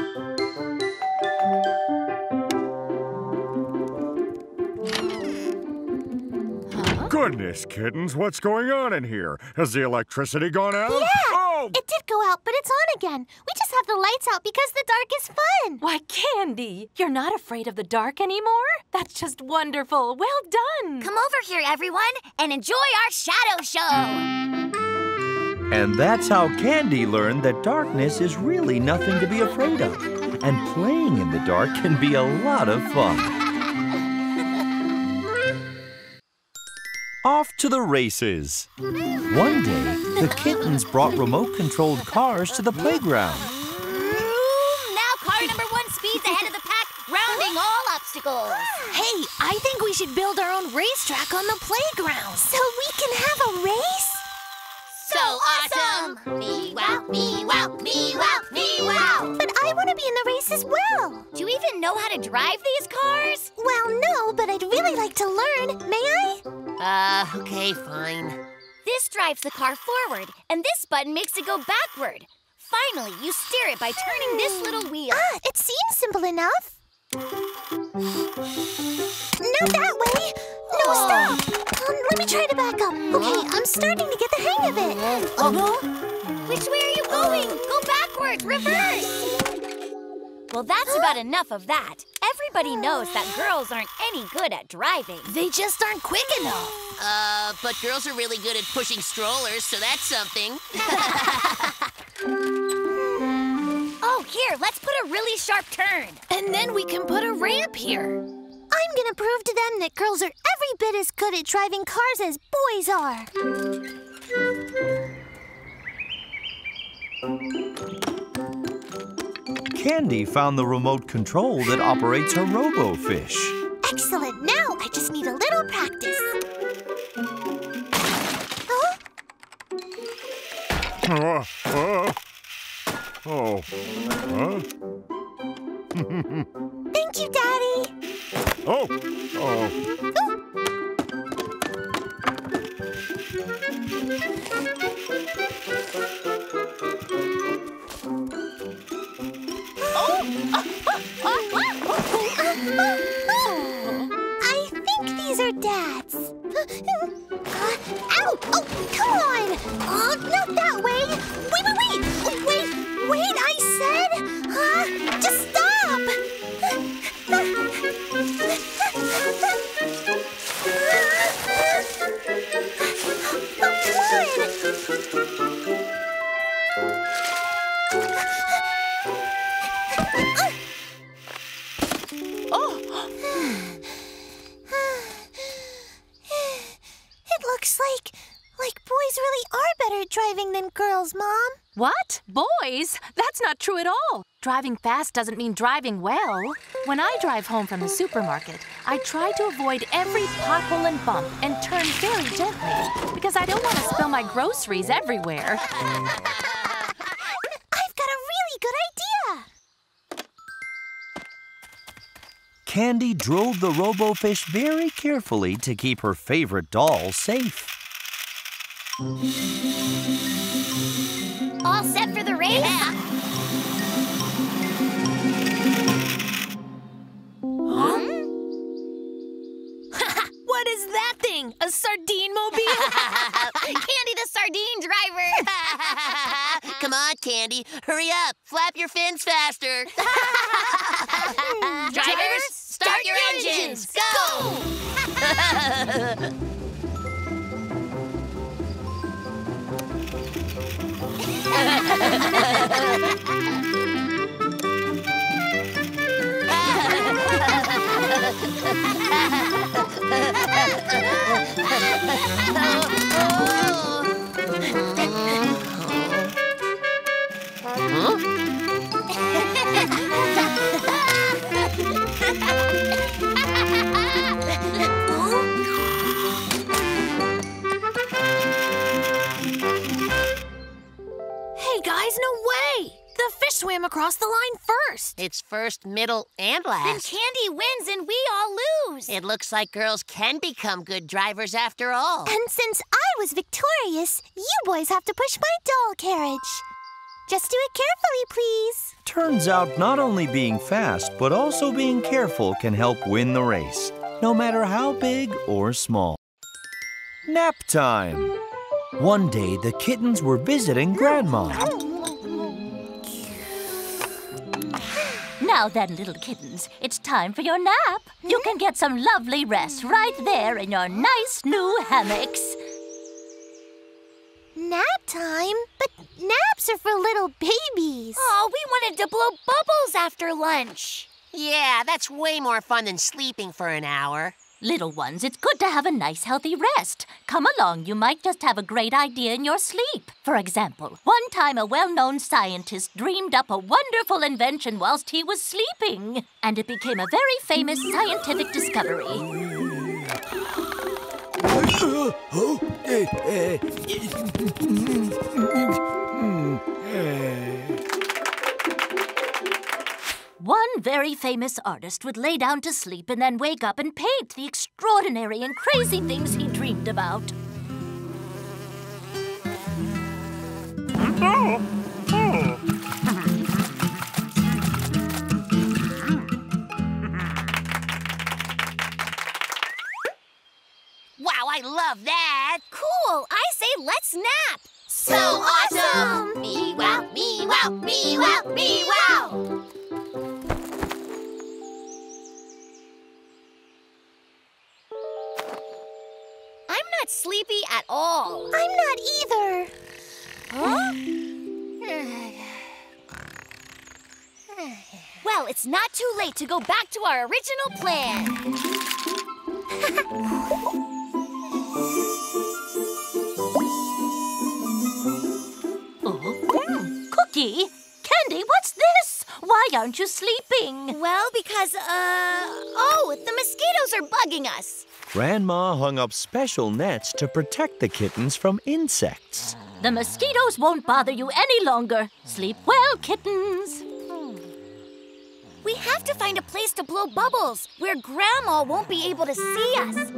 Huh? Goodness, kittens, what's going on in here? Has the electricity gone out? Yeah! Oh. It did go out, but it's on again. We just have the lights out because the dark is fun! Why, Candy, you're not afraid of the dark anymore? That's just wonderful. Well done. Come over here, everyone, and enjoy our shadow show. And that's how Candy learned that darkness is really nothing to be afraid of. And playing in the dark can be a lot of fun. Off to the races. One day, the kittens brought remote-controlled cars to the playground. Now car number one speeds ahead of the pack, rounding all obstacles. Hey, I think we should build our own racetrack on the playground. So we can have a race? So awesome! Me-wow, me-wow, me-wow, me-wow! But I want to be in the race as well. Do you even know how to drive these cars? Well, no, but I'd really like to learn. May I? Uh, okay, fine. This drives the car forward, and this button makes it go backward. Finally, you steer it by turning hmm. this little wheel. Ah, it seems simple enough. Not that way. No, oh. stop. Um, let me try to back up. Okay, I'm starting to get the hang of it. Oh. Which way are you going? Go backward. Reverse. Well, that's about enough of that. Everybody knows that girls aren't any good at driving. They just aren't quick enough. Uh, but girls are really good at pushing strollers, so that's something. Oh, here, let's put a really sharp turn. And then we can put a ramp here. I'm gonna prove to them that girls are every bit as good at driving cars as boys are. Candy found the remote control that operates her robo-fish. Excellent. Now I just need a little practice. Huh? Uh, uh, oh. Huh? Thank you, Daddy. Oh. Oh. I think these are Dad's. Uh, ow! Oh, come on! Uh, not that way! Wait, wait, wait! Wait, wait, I said! Uh, just stop! Come on! Uh, driving than girls, Mom. What? Boys? That's not true at all. Driving fast doesn't mean driving well. When I drive home from the supermarket, I try to avoid every pothole and bump and turn very gently because I don't want to spill my groceries everywhere. I've got a really good idea. Candy drove the robofish very carefully to keep her favorite doll safe. All set for the race? Yeah. Huh? What is that thing? A sardine mobile? Candy the sardine driver. Come on, Candy. Hurry up. Flap your fins faster. Drivers, Drivers start, start your, your engines. engines. Go! Go! Swam across the line first. It's first, middle, and last. Then Candy wins and we all lose. It looks like girls can become good drivers after all. And since I was victorious, you boys have to push my doll carriage. Just do it carefully, please. Turns out not only being fast, but also being careful can help win the race, no matter how big or small. Nap time. One day, the kittens were visiting Grandma. Now then, little kittens, it's time for your nap. Mm-hmm. You can get some lovely rest right there in your nice new hammocks. Nap time? But naps are for little babies. Oh, we wanted to blow bubbles after lunch. Yeah, that's way more fun than sleeping for an hour. Little ones, it's good to have a nice, healthy rest. Come along, you might just have a great idea in your sleep. For example, one time a well-known scientist dreamed up a wonderful invention whilst he was sleeping. And it became a very famous scientific discovery. One very famous artist would lay down to sleep and then wake up and paint the extraordinary and crazy things he dreamed about. Wow, I love that! Cool! I say let's nap! So awesome! Me-wow, me-wow, me-wow, me-wow! I'm not sleepy at all. I'm not either. Huh? Well, it's not too late to go back to our original plan. Cookie? Candy, what's this? Why aren't you sleeping? Well, because, uh... oh, the mosquitoes are bugging us. Grandma hung up special nets to protect the kittens from insects. The mosquitoes won't bother you any longer. Sleep well, kittens. We have to find a place to blow bubbles where Grandma won't be able to see us.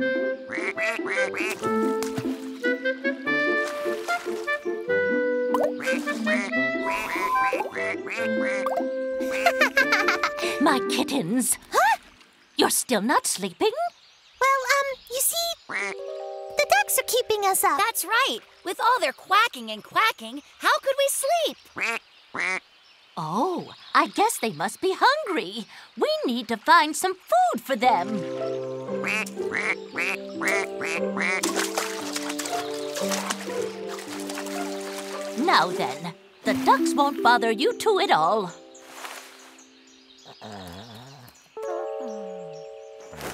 My kittens. Huh? You're still not sleeping? Well, um, you see, the ducks are keeping us up. That's right. With all their quacking and quacking, how could we sleep? Oh, I guess they must be hungry. We need to find some food for them. Now then, the ducks won't bother you two at all.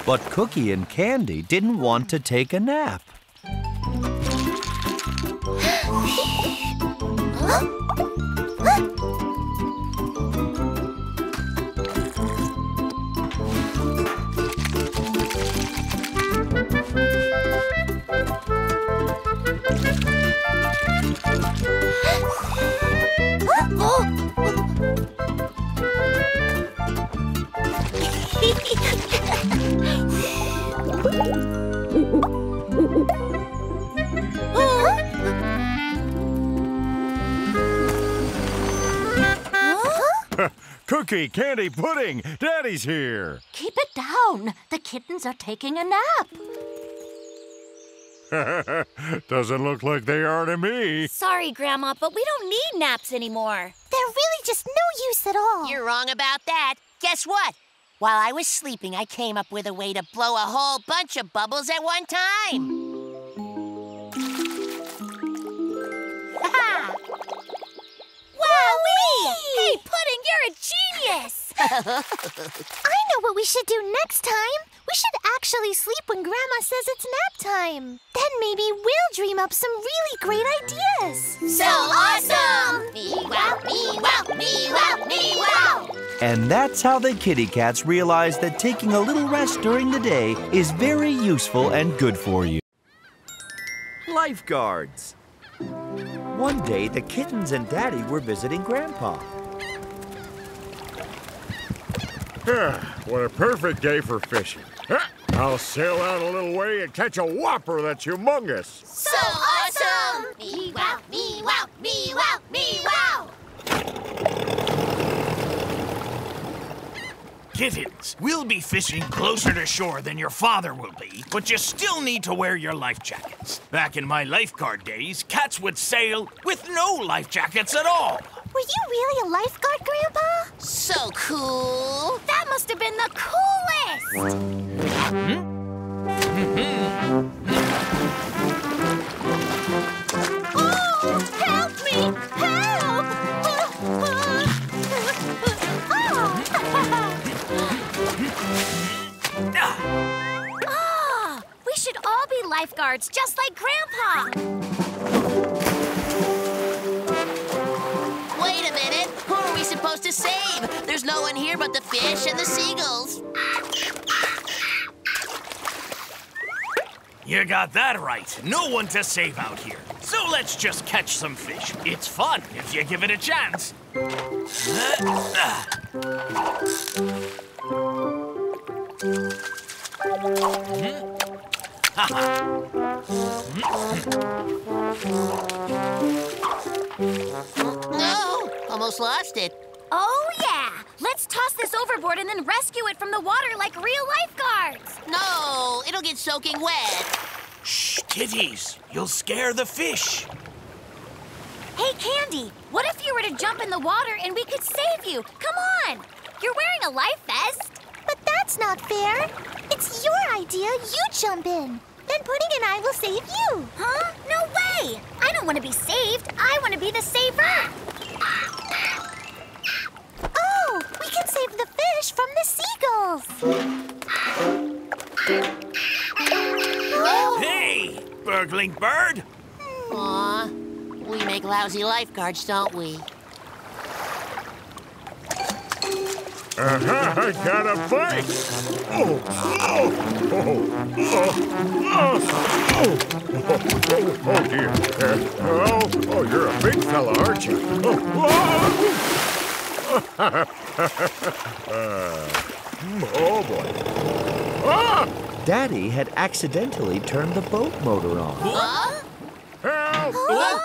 But Cookie and Candy didn't want to take a nap. Huh? Cookie, Candy, Pudding, Daddy's here. Keep it down. The kittens are taking a nap. Doesn't look like they are to me. Sorry, Grandma, but we don't need naps anymore. They're really just no use at all. You're wrong about that. Guess what? While I was sleeping, I came up with a way to blow a whole bunch of bubbles at one time. Ha-ha! Wowee! Hey, Pudding, you're a genius! I know what we should do next time. We should actually sleep when Grandma says it's nap time. Then maybe we'll dream up some really great ideas. So awesome! Me-wow, me-wow, me-wow, me-wow! And that's how the kitty cats realize that taking a little rest during the day is very useful and good for you. Lifeguards. One day, the kittens and Daddy were visiting Grandpa. What a perfect day for fishing. I'll sail out a little way and catch a whopper that's humongous. So awesome! Me-wow, me-wow, me-wow, me-wow! Kittens, we'll be fishing closer to shore than your father will be, but you still need to wear your life jackets. Back in my lifeguard days, cats would sail with no life jackets at all. Were you really a lifeguard, Grandpa? So cool. That must have been the coolest. Hmm? Mm-hmm. Oh, help me! Help! Ah, we should all be lifeguards, just like Grandpa. Wait a minute. Who are we supposed to save? There's no one here but the fish and the seagulls. You got that right. No one to save out here. So let's just catch some fish. It's fun if you give it a chance. No! Almost lost it. Oh, yeah! Let's toss this overboard and then rescue it from the water like real lifeguards! No! It'll get soaking wet. Shh, kitties! You'll scare the fish! Hey, Candy! What if you were to jump in the water and we could save you? Come on! You're wearing a life vest. But that's not fair. It's your idea. You jump in. Then Pudding and I will save you. Huh? No way! I don't want to be saved. I want to be the saver. Oh, we can save the fish from the seagulls. Oh. Hey, burgling bird! Aw, we make lousy lifeguards, don't we? Uh-huh, I got a bite! Oh, oh, oh, oh, oh, oh, dear. Oh, oh, you're a big fella, aren't you? Oh, oh, boy. Ah! Daddy had accidentally turned the boat motor on. Huh? Help! Huh?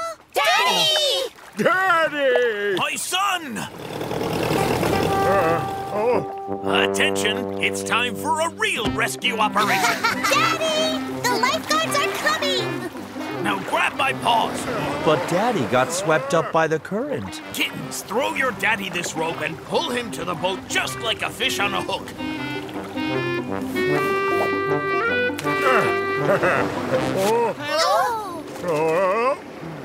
Daddy! Daddy! My son! Uh, Oh. Attention! It's time for a real rescue operation! Daddy! The lifeguards are coming! Now grab my paws! But Daddy got swept up by the current. Kittens, throw your daddy this rope and pull him to the boat just like a fish on a hook. Oh.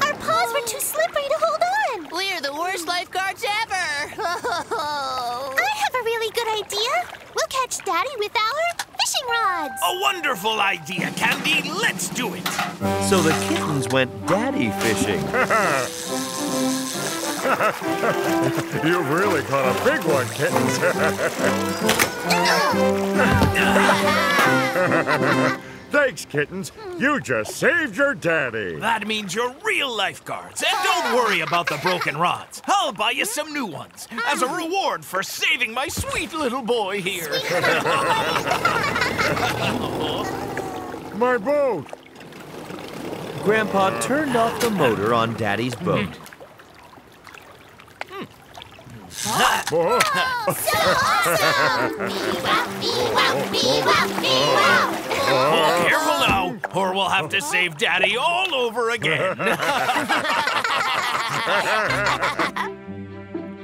Our paws were too slippery to hold on! We're the worst lifeguards ever! Idea? We'll catch Daddy with our fishing rods. A wonderful idea, Candy. Let's do it. So the kittens went daddy fishing. You've really caught a big one, kittens. Thanks, kittens. You just saved your daddy. That means you're real lifeguards. And don't worry about the broken rods. I'll buy you some new ones as a reward for saving my sweet little boy here. My boat. Grandpa turned off the motor on Daddy's boat. Oh, so awesome! Me-wow, me-wow, me-wow, me-wow! Oh, careful now, or we'll have to save Daddy all over again.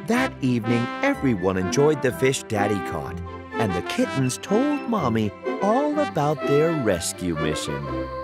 That evening, everyone enjoyed the fish Daddy caught, and the kittens told Mommy all about their rescue mission.